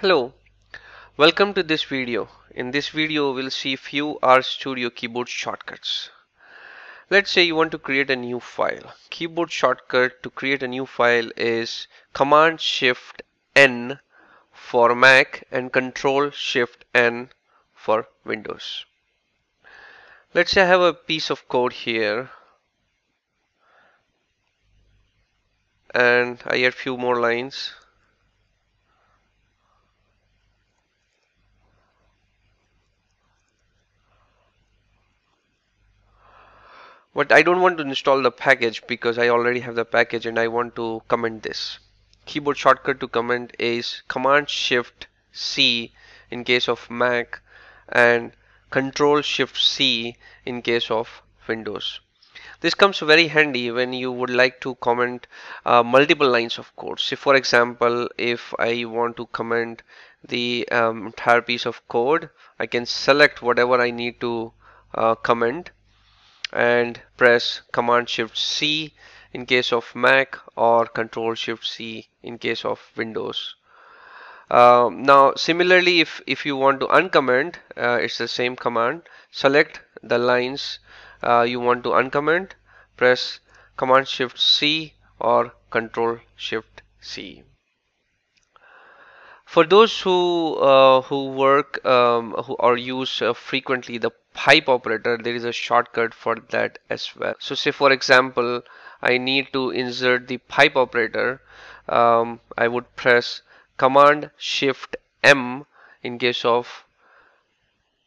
Hello, welcome to this video. In this video we'll see few RStudio keyboard shortcuts. Let's say you want to create a new file. Keyboard shortcut to create a new file is Command Shift N for Mac and Control Shift N for Windows. Let's say I have a piece of code here and I add few more lines. But I don't want to install the package because I already have the package and I want to comment this. Keyboard shortcut to comment is Command Shift C in case of Mac and Control Shift C in case of Windows. This comes very handy when you would like to comment multiple lines of code. So for example, if I want to comment the entire piece of code, I can select whatever I need to comment and press Command Shift C in case of Mac or Control Shift C in case of Windows. Now similarly, if you want to uncomment, it's the same command. Select the lines you want to uncomment, press Command Shift C or Control Shift C. For those who use frequently the pipe operator, there is a shortcut for that as well. So say for example, I need to insert the pipe operator. I would press Command Shift M in case of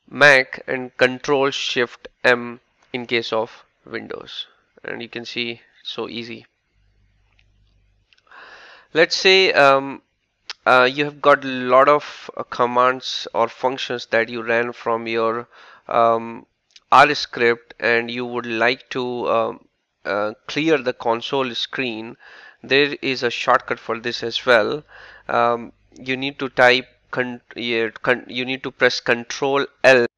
Mac and Control Shift M in case of Windows, and you can see so easy. Let's say you have got a lot of commands or functions that you ran from your R script and you would like to clear the console screen. There is a shortcut for this as well. You need to press Ctrl L